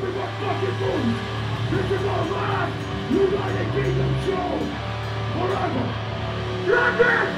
everyone fucking moves. This is our life. United Kingdom show. Forever. London!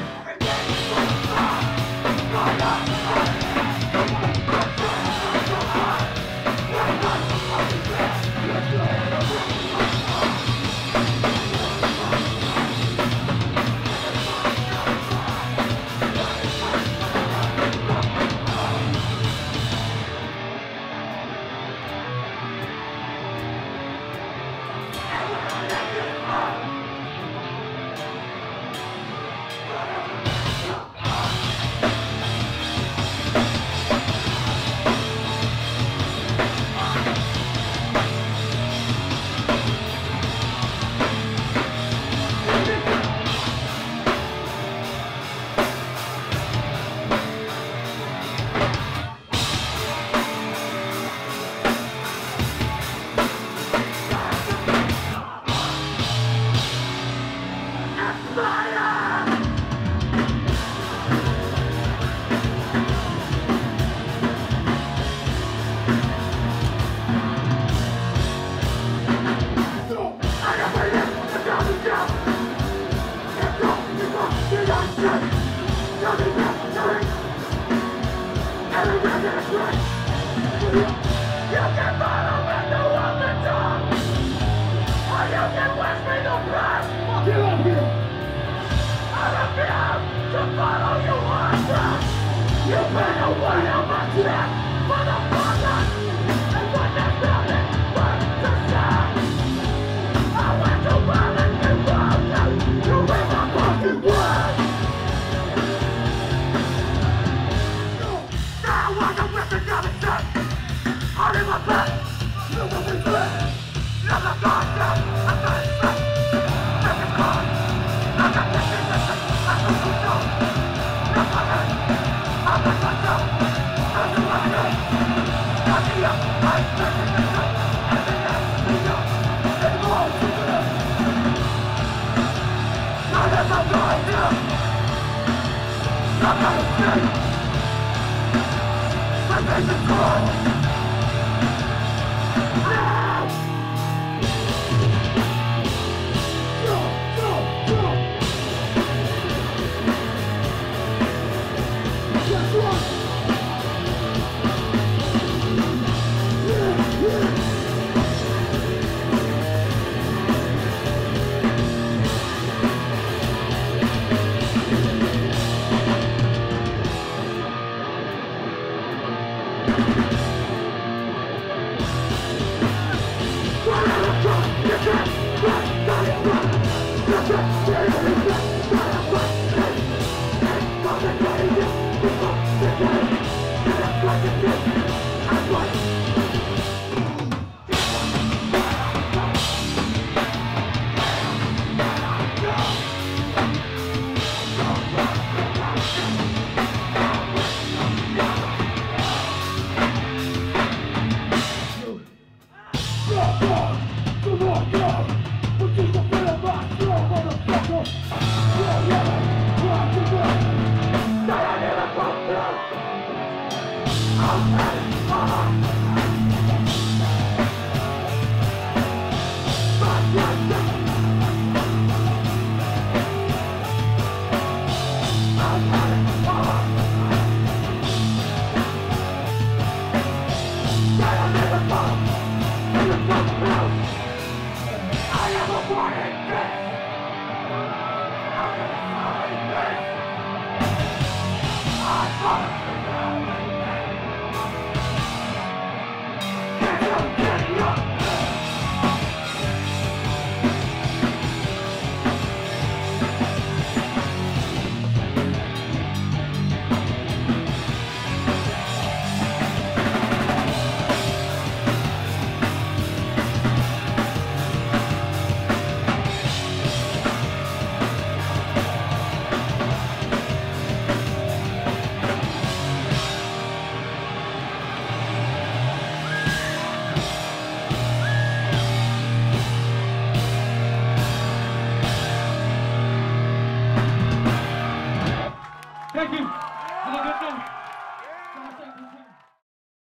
Thank you.